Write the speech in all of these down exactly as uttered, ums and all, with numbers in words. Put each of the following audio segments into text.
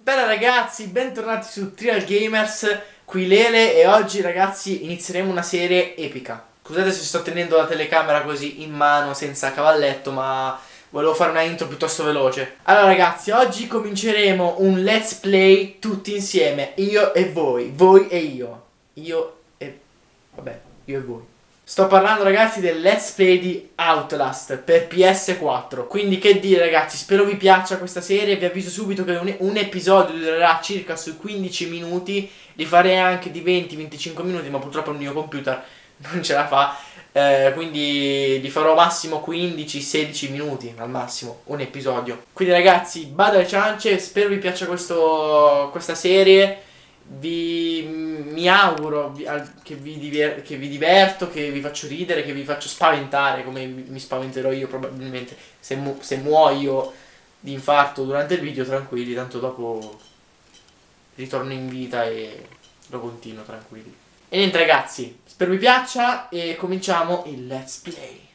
Bella ragazzi, bentornati su Trial Gamers, qui Lele e oggi ragazzi inizieremo una serie epica. Scusate se sto tenendo la telecamera così in mano senza cavalletto, ma volevo fare una intro piuttosto veloce. Allora ragazzi, oggi cominceremo un let's play tutti insieme, io e voi, voi e io. Io e... vabbè, io e voi. Sto parlando ragazzi del let's play di Outlast per P S quattro. Quindi che dire ragazzi, spero vi piaccia questa serie. Vi avviso subito che un, un episodio durerà circa sui quindici minuti. Li farei anche di venti venticinque minuti, ma purtroppo il mio computer non ce la fa, eh, quindi li farò massimo quindici sedici minuti al massimo, un episodio. Quindi ragazzi, bada alle ciance, spero vi piaccia questo, questa serie. Vi, mi auguro che vi, diver, che vi diverto, che vi faccio ridere, che vi faccio spaventare come mi spaventerò io probabilmente. Se, mu se muoio di infarto durante il video, tranquilli, tanto dopo ritorno in vita e lo continuo, tranquilli. E niente ragazzi, spero vi piaccia e cominciamo il let's play.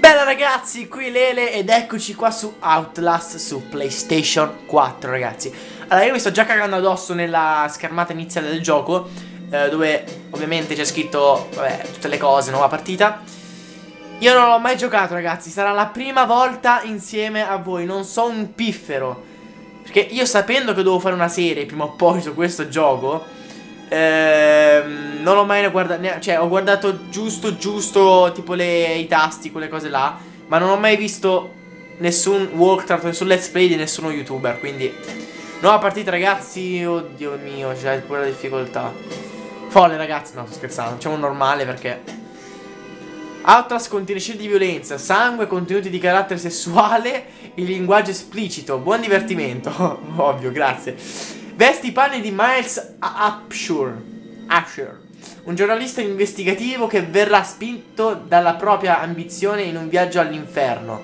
Bella ragazzi, qui Lele ed eccoci qua su Outlast su PlayStation quattro ragazzi. Allora io mi sto già cagando addosso nella schermata iniziale del gioco, eh, dove ovviamente c'è scritto vabbè, tutte le cose, nuova partita. Io non l'ho mai giocato ragazzi, sarà la prima volta insieme a voi, non so un piffero. Perché io sapendo che devo fare una serie prima o poi su questo gioco, Ehm, non l'ho mai guardato, cioè ho guardato giusto giusto tipo le, i tasti, quelle cose là, ma non ho mai visto nessun walkthrough, nessun let's play di nessuno youtuber. Quindi nuova partita ragazzi, oddio mio, c'è pure la difficoltà folle ragazzi, no sto scherzando, facciamo un normale perché Outlast contiene scene di violenza, sangue, contenuti di carattere sessuale, il linguaggio esplicito, buon divertimento. Ovvio, grazie. Vesti i panni di Miles Asher, Asher, un giornalista investigativo che verrà spinto dalla propria ambizione in un viaggio all'inferno,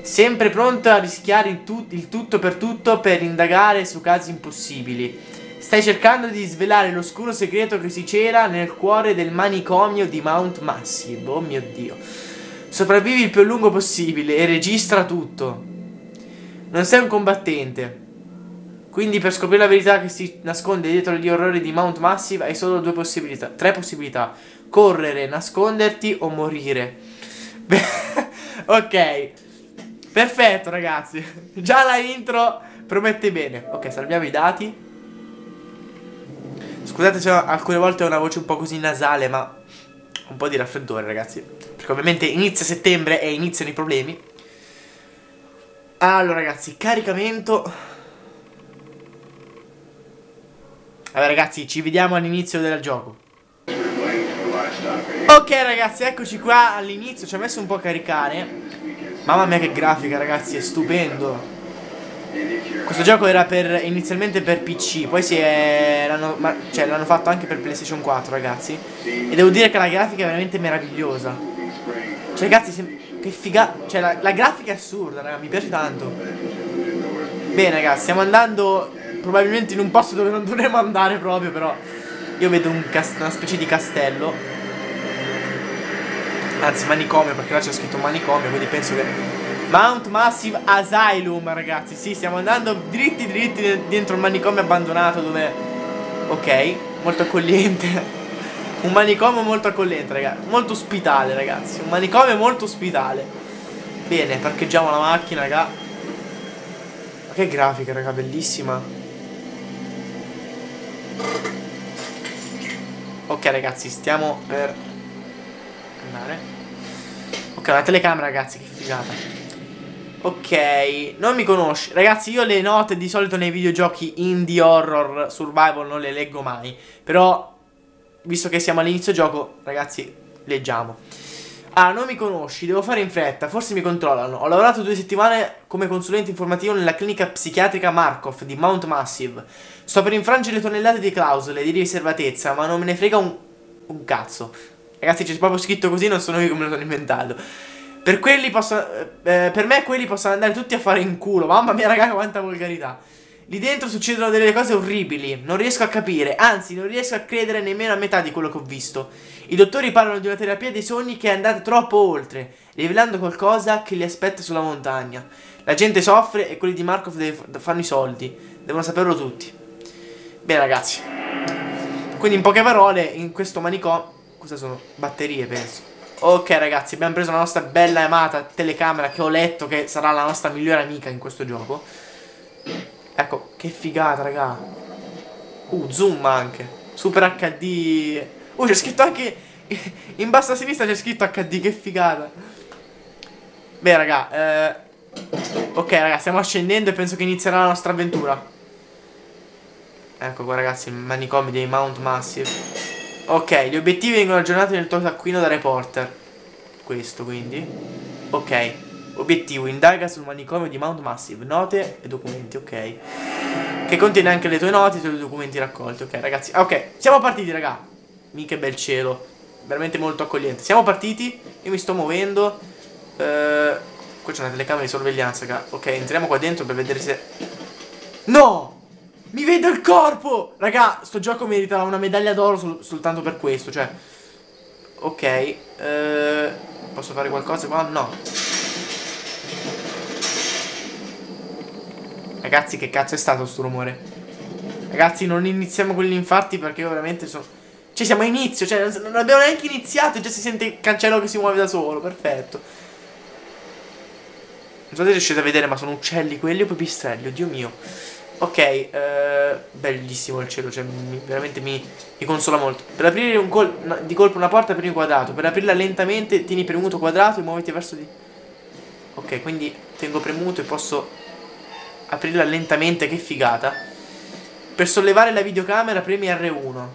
sempre pronto a rischiare il, tut il tutto per tutto per indagare su casi impossibili. Stai cercando di svelare l'oscuro segreto che si cela nel cuore del manicomio di Mount Massive. Oh mio Dio. Sopravvivi il più a lungo possibile e registra tutto. Non sei un combattente, quindi per scoprire la verità che si nasconde dietro gli orrori di Mount Massive hai solo due possibilità, tre possibilità: correre, nasconderti o morire. Beh, ok, perfetto ragazzi, già la intro promette bene. Ok, salviamo i dati. Scusate se alcune volte ho una voce un po' così nasale, ma un po' di raffreddore ragazzi, perché ovviamente inizia settembre e iniziano i problemi. Allora ragazzi, caricamento. Vabbè ragazzi, ci vediamo all'inizio del gioco. Ok ragazzi, eccoci qua all'inizio, ci ha messo un po' a caricare. Mamma mia che grafica ragazzi, è stupendo. Questo gioco era per, inizialmente per P C, poi si è, l'hanno, cioè, l'hanno fatto anche per PlayStation quattro ragazzi. E devo dire che la grafica è veramente meravigliosa. Cioè ragazzi, se, che figa, cioè la, la grafica è assurda ragazzi, mi piace tanto. Bene ragazzi, stiamo andando probabilmente in un posto dove non dovremmo andare proprio, però io vedo un una specie di castello, anzi manicomio, perché là c'è scritto manicomio, quindi penso che Mount Massive Asylum ragazzi. Sì, stiamo andando dritti dritti dentro un manicomio abbandonato dove... ok, molto accogliente. Un manicomio molto accogliente ragazzi, molto ospitale ragazzi, un manicomio molto ospitale. Bene, parcheggiamo la macchina raga. Ma che grafica raga, bellissima. Ok ragazzi, stiamo per andare. Ok, la telecamera ragazzi, che figata. Ok, non mi conosci ragazzi, io le note di solito nei videogiochi indie, horror, survival non le leggo mai, però visto che siamo all'inizio gioco ragazzi leggiamo. Ah, non mi conosci, devo fare in fretta, forse mi controllano. Ho lavorato due settimane come consulente informativo nella clinica psichiatrica Markov di Mount Massive. Sto per infrangere tonnellate di clausole di riservatezza, ma non me ne frega un, un cazzo. Ragazzi, c'è proprio scritto così, non sono io che me lo sono inventato. Per quelli posso, eh, per me quelli possono andare tutti a fare in culo. Mamma mia raga, quanta volgarità. Lì dentro succedono delle cose orribili, non riesco a capire, anzi non riesco a credere nemmeno a metà di quello che ho visto. I dottori parlano di una terapia dei sogni che è andata troppo oltre, rivelando qualcosa che li aspetta sulla montagna. La gente soffre e quelli di Markov fanno i soldi, devono saperlo tutti. Bene ragazzi, quindi in poche parole in questo manicomio, cosa sono? Batterie penso. Ok ragazzi, abbiamo preso la nostra bella e amata telecamera che ho letto che sarà la nostra migliore amica in questo gioco. Ecco, che figata, raga. Uh, zoom anche. Super acca di. Uh, c'è scritto anche... in basso a sinistra c'è scritto acca di, che figata. Beh, raga, eh... ok, raga, stiamo ascendendo e penso che inizierà la nostra avventura. Ecco qua, ragazzi, il manicomio dei Mount Massive. Ok, gli obiettivi vengono aggiornati nel tuo taccuino da reporter. Questo, quindi. Ok. Obiettivo, indaga sul manicomio di Mount Massive, note e documenti, ok. Che contiene anche le tue note e i tuoi documenti raccolti, ok ragazzi. Ok, siamo partiti raga. Minchia bel cielo, veramente molto accogliente. Siamo partiti, io mi sto muovendo. eh, Qua c'è una telecamera di sorveglianza raga. Ok, entriamo qua dentro per vedere se... No! Mi vedo il corpo! Raga, sto gioco merita una medaglia d'oro sol soltanto per questo, cioè. Ok, eh, posso fare qualcosa qua? No. Ragazzi, che cazzo è stato sto rumore? Ragazzi, non iniziamo con gli infarti perché io veramente sono... Cioè, siamo a inizio, cioè non abbiamo neanche iniziato e già si sente il cancello che si muove da solo, perfetto. Non so se riuscite a vedere, ma sono uccelli quelli o pipistrelli, oddio mio. Ok, eh, bellissimo il cielo, cioè mi, veramente mi, mi consola molto. Per aprire un col una, di colpo una porta, premi quadrato. Per aprirla lentamente, tieni premuto quadrato e muoviti verso di... Ok, quindi tengo premuto e posso... aprirla lentamente, che figata. Per sollevare la videocamera premi erre uno.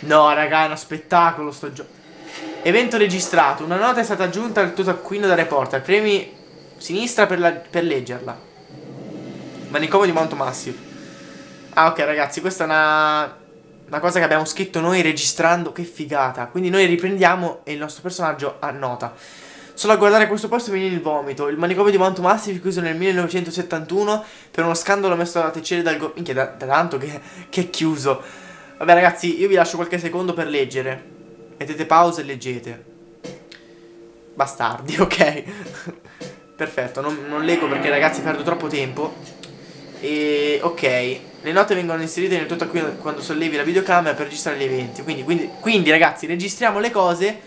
No raga, è uno spettacolo sto gioco. Evento registrato. Una nota è stata aggiunta al tuo taccuino da reporter. Premi sinistra per, la, per leggerla. Manicomio di Mount Massive. Ah ok ragazzi, questa è una, una cosa che abbiamo scritto noi registrando. Che figata. Quindi noi riprendiamo e il nostro personaggio annota. Solo a guardare questo posto viene il vomito. Il manicomio di Mount Massive chiuso nel millenovecentosettantuno per uno scandalo messo a tacere dal governo. Minchia, da, da tanto che, che è chiuso. Vabbè ragazzi, io vi lascio qualche secondo per leggere. Mettete pausa e leggete. Bastardi, ok. Perfetto, non, non leggo perché ragazzi perdo troppo tempo. E ok, le note vengono inserite nel tuo taccuino quando sollevi la videocamera per registrare gli eventi. Quindi, quindi, quindi ragazzi, registriamo le cose.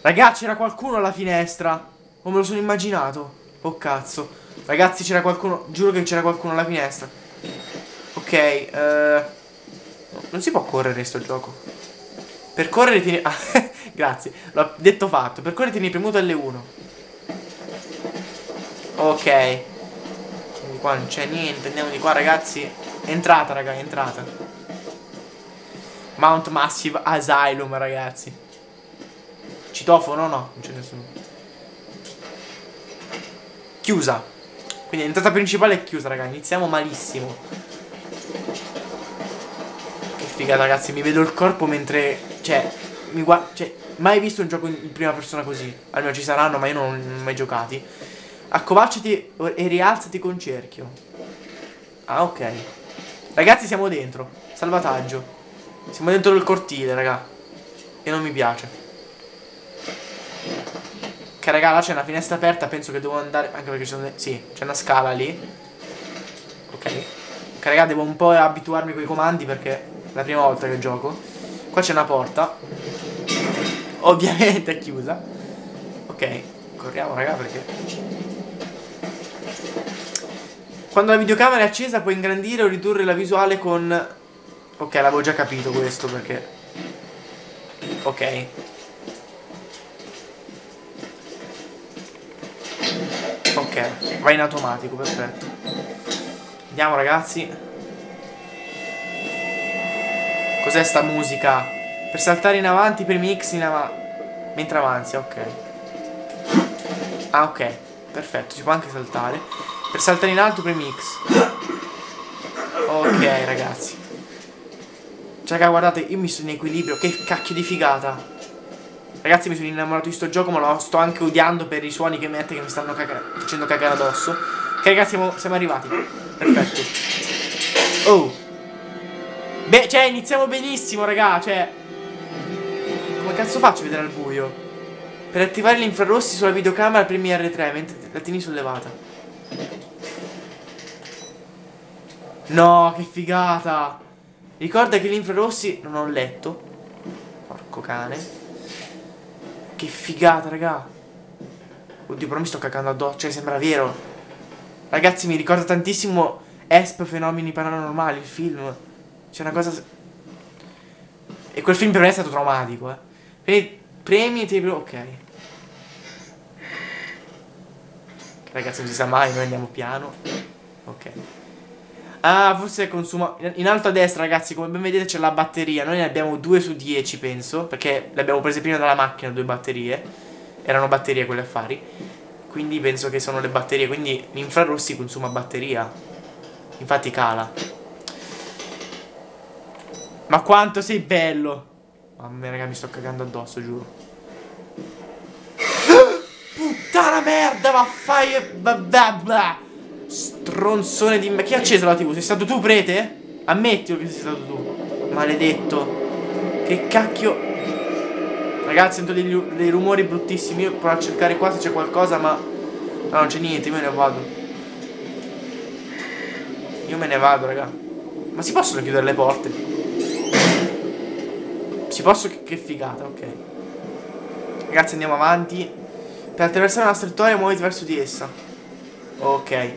Ragazzi, c'era qualcuno alla finestra. O me lo sono immaginato. Oh cazzo. Ragazzi, c'era qualcuno. Giuro che c'era qualcuno alla finestra. Ok, eh... non si può correre sto gioco. Per correre tieni... ah, grazie. L'ho detto fatto. Per correre tieni premuto elle uno. Ok. Quindi qua non c'è niente. Andiamo di qua ragazzi. Entrata raga, entrata. Mount Massive Asylum ragazzi. Citofono? No, no, non c'è nessuno. Chiusa. Quindi l'entrata principale è chiusa, raga. Iniziamo malissimo. Che figata, ragazzi. Mi vedo il corpo mentre... Cioè, mi guardo... Cioè, mai visto un gioco in prima persona così. Almeno ci saranno, ma io non, non ho mai giocati. Accovacciati e rialzati con cerchio. Ah, ok. Ragazzi, siamo dentro. Salvataggio. Siamo dentro il cortile, raga. E non mi piace. Che raga, là c'è una finestra aperta, penso che devo andare. Anche perché c'è una... sì, c'è una scala lì. Ok. Che raga, devo un po' abituarmi con i comandi perché è la prima volta che gioco. Qua c'è una porta. Ovviamente è chiusa. Ok, corriamo raga perché... Quando la videocamera è accesa puoi ingrandire o ridurre la visuale con... Ok, l'avevo già capito questo perché... Ok. Ok, va in automatico, perfetto. Andiamo ragazzi. Cos'è sta musica? Per saltare in avanti, premi X in avanti mentre avanzi, ok. Ah ok, perfetto, si può anche saltare. Per saltare in alto premi X. Ok ragazzi. Cioè raga, guardate, io mi sono in equilibrio, che cacchio di figata. Ragazzi, mi sono innamorato di sto gioco, ma lo sto anche odiando per i suoni che mette che mi stanno caga- facendo cagare addosso. Ok ragazzi, siamo, siamo arrivati. Perfetto. Oh. Beh, cioè, iniziamo benissimo, raga. Cioè, come cazzo faccio a vedere al buio? Per attivare gli infrarossi sulla videocamera premi erre tre mentre la tieni sollevata. No, che figata. Ricorda che gli infrarossi... Non ho letto. Porco cane. Che figata, raga. Oddio, però mi sto cacando addosso. Cioè, sembra vero. Ragazzi, mi ricorda tantissimo E S P, Fenomeni Paranormali, il film. C'è una cosa... E quel film per me è stato traumatico, eh. Quindi premi e ti... Ok. Ragazzi, non si sa mai, noi andiamo piano. Ok. Ah, forse consuma... In alto a destra, ragazzi, come ben vedete c'è la batteria. Noi ne abbiamo due su dieci, penso. Perché le abbiamo prese prima dalla macchina, due batterie. Erano batterie quelle affari. Quindi penso che sono le batterie. Quindi l'infrarossi consuma batteria. Infatti cala. Ma quanto sei bello! Mamma mia, raga, mi sto cagando addosso, giuro. Puttana merda, vaffai... Stronzone di... Ma chi ha acceso la tivù? Sei stato tu, prete? Ammettilo che sei stato tu. Maledetto. Che cacchio... Ragazzi, sento dei, dei rumori bruttissimi. Io provo a cercare qua se c'è qualcosa, ma... No, non c'è niente, io me ne vado. Io me ne vado, raga. Ma si possono chiudere le porte? Ci posso... Che figata, ok. Ragazzi, andiamo avanti. Per attraversare una strettoia muoviti verso di essa. Ok.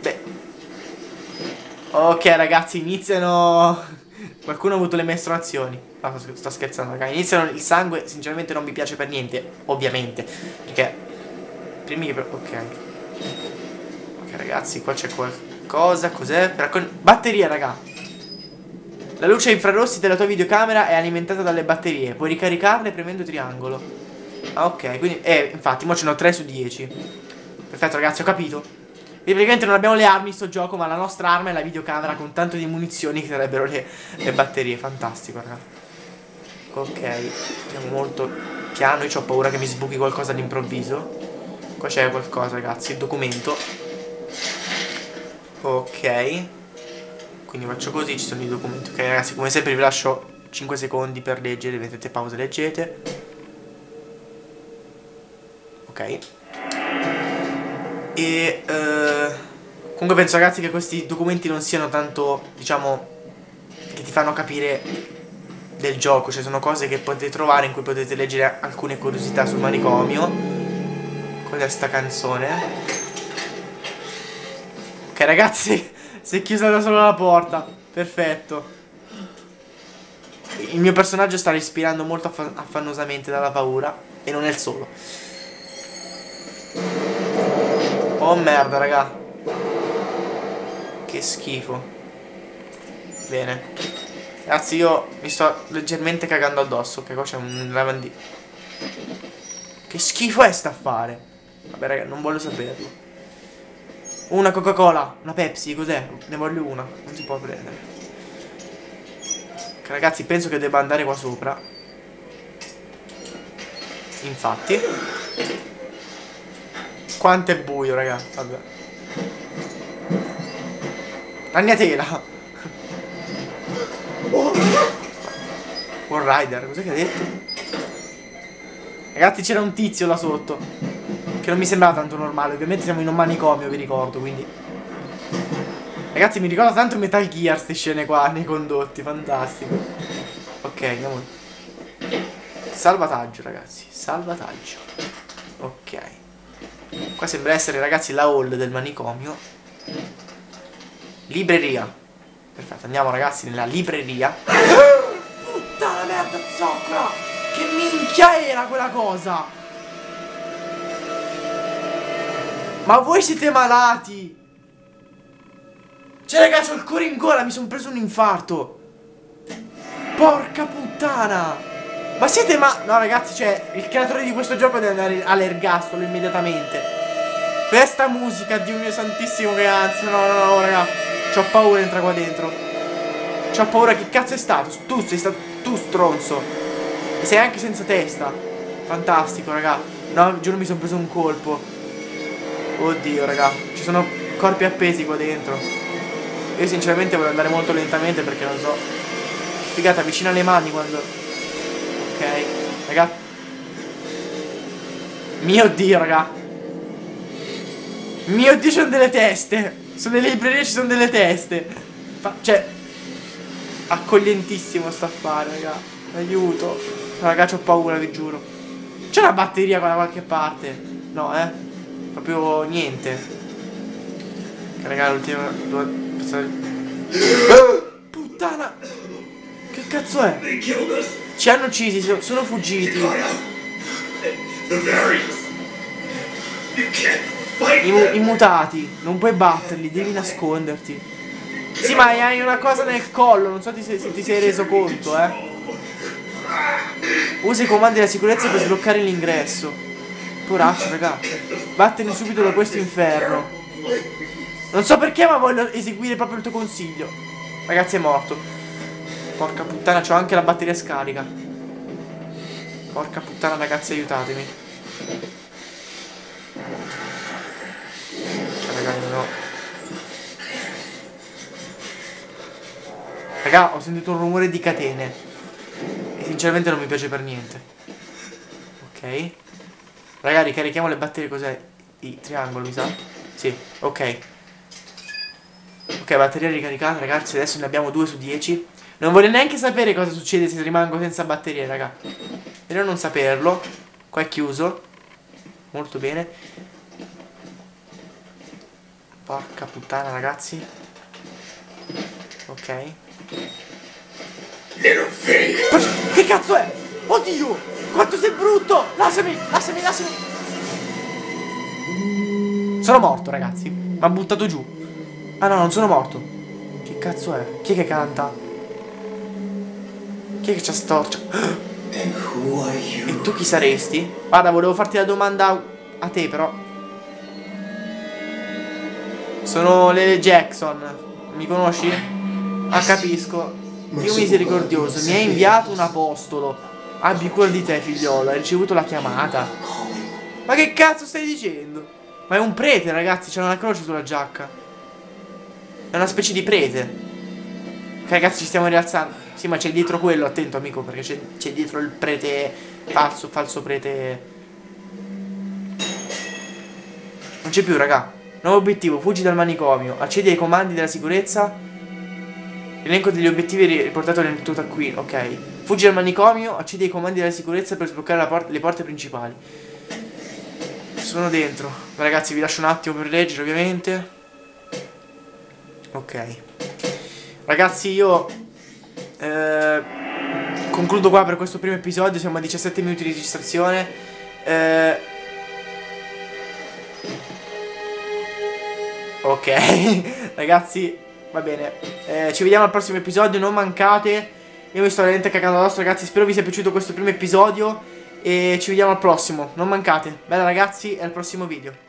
Beh. Ok, ragazzi, iniziano... Qualcuno ha avuto le mestruazioni. No, sto scherzando, ragazzi. Iniziano il sangue, sinceramente non mi piace per niente. Ovviamente. Perché... Prima che... Ok. Ok, ragazzi, qua c'è qualcosa. Cos'è? Raccon... Batteria, ragazzi. La luce infrarossi della tua videocamera è alimentata dalle batterie. Puoi ricaricarle premendo triangolo. Ah, ok, quindi... Eh, infatti, mo ce ne ho tre su dieci. Perfetto, ragazzi, ho capito. E praticamente non abbiamo le armi in sto gioco, ma la nostra arma è la videocamera con tanto di munizioni che sarebbero le, le batterie. Fantastico, ragazzi. Ok, andiamo molto piano. Io ho paura che mi sbuchi qualcosa all'improvviso. Qua c'è qualcosa, ragazzi. Il documento. Ok. Quindi faccio così, ci sono i documenti. Ok ragazzi, come sempre vi lascio cinque secondi per leggere, mettete pausa e leggete. Ok. E uh, comunque penso ragazzi che questi documenti non siano tanto, diciamo, che ti fanno capire del gioco. Cioè sono cose che potete trovare, in cui potete leggere alcune curiosità sul manicomio. Cos'è sta canzone? Ok ragazzi, si è chiusa da sola la porta. Perfetto. Il mio personaggio sta respirando molto aff affannosamente dalla paura. E non è il solo. Oh merda raga. Che schifo. Bene. Ragazzi io mi sto leggermente cagando addosso. Che qua c'è un lavandino. Che schifo è sta affare. Vabbè raga, non voglio saperlo. Una Coca-Cola, una Pepsi, cos'è? Ne voglio una, non si può prendere. Che ragazzi, penso che debba andare qua sopra. Infatti. Quanto è buio, raga. Vabbè. La mia tela. One Rider, cos'è che ha detto? Ragazzi, c'era un tizio là sotto. Che non mi sembrava tanto normale. Ovviamente siamo in un manicomio, vi ricordo, quindi. Ragazzi, mi ricorda tanto Metal Gear queste scene qua, nei condotti, fantastico. Ok, andiamo. Salvataggio, ragazzi. Salvataggio. Ok. Qua sembra essere, ragazzi, la hall del manicomio. Libreria. Perfetto, andiamo ragazzi nella libreria. Puttana merda, zoccola! Che minchia era quella cosa? Ma voi siete malati! Cioè ragazzi, ho il cuore in gola, mi sono preso un infarto! Porca puttana! Ma siete ma... No ragazzi, cioè, il creatore di questo gioco deve andare all'ergastolo immediatamente. Questa musica, Dio mio santissimo, che anzi, no no no raga, c'ho paura, entra qua dentro. C'ho paura, che cazzo è stato? Tu sei stato... Tu stronzo! E sei anche senza testa. Fantastico raga. No, giuro mi sono preso un colpo. Oddio raga, ci sono corpi appesi qua dentro. Io sinceramente voglio andare molto lentamente perché non so. Che figata, avvicina le mani quando... Ok, raga. Mio Dio raga. Mio Dio, ci sono delle teste. Sono delle librerie, ci sono delle teste. Fa... Cioè, accoglientissimo sta affare raga. Aiuto. Raga, c'ho paura, vi giuro. C'è una batteria qua da qualche parte? No, eh. Proprio niente. Che raga, l'ultima due... ah, puttana. Che cazzo è? Ci hanno uccisi, sono fuggiti. I, mu I mutati. Non puoi batterli, devi nasconderti. Sì, ma hai una cosa nel collo. Non so se, se ti sei reso conto, eh. Usa i comandi della sicurezza per sbloccare l'ingresso. Poraccio raga, vattene subito da questo inferno. Non so perché, ma voglio eseguire proprio il tuo consiglio. Ragazzi, è morto. Porca puttana, c'ho anche la batteria scarica. Porca puttana ragazzi, aiutatemi. Ragazzi, no. Raga, ho sentito un rumore di catene e sinceramente non mi piace per niente. Ok, raga, ricarichiamo le batterie. Cos'è? I triangolo, mi sa? Sì, ok. Ok, batteria ricaricata, ragazzi. Adesso ne abbiamo due su dieci. Non voglio neanche sapere cosa succede se rimango senza batterie, raga. Meglio non saperlo. Qua è chiuso. Molto bene. Porca puttana, ragazzi. Ok. Che cazzo è? Oddio! Quanto sei brutto! Lasciami, lasciami, lasciami! Sono morto, ragazzi. Mi ha buttato giù. Ah no, non sono morto. Che cazzo è? Chi è che canta? Chi è che c'ha storcia? E tu chi saresti? Guarda, volevo farti la domanda a te, però. Sono Lele Jackson. Mi conosci? Ah, capisco. Dio misericordioso, mi hai inviato un apostolo. Abbi cura di te, figliolo, hai ricevuto la chiamata. Ma che cazzo stai dicendo? Ma è un prete, ragazzi, c'è una croce sulla giacca. È una specie di prete. Ok, ragazzi, ci stiamo rialzando. Sì, ma c'è dietro quello, attento, amico, perché c'è dietro il prete falso, falso prete. Non c'è più, raga. Nuovo obiettivo, fuggi dal manicomio. Accedi ai comandi della sicurezza. Elenco degli obiettivi riportato nel tuo taccuino, ok. Fuggi al manicomio, accedi ai comandi della sicurezza per sbloccare la por le porte principali. Sono dentro. Ragazzi, vi lascio un attimo per leggere, ovviamente. Ok. Ragazzi, io eh, concludo qua per questo primo episodio. Siamo a diciassette minuti di registrazione. Eh, ok. Ragazzi, va bene. Eh, ci vediamo al prossimo episodio, non mancate. Io mi sto veramente cagando addosso, ragazzi. Spero vi sia piaciuto questo primo episodio. E ci vediamo al prossimo. Non mancate. Bella, ragazzi, e al prossimo video.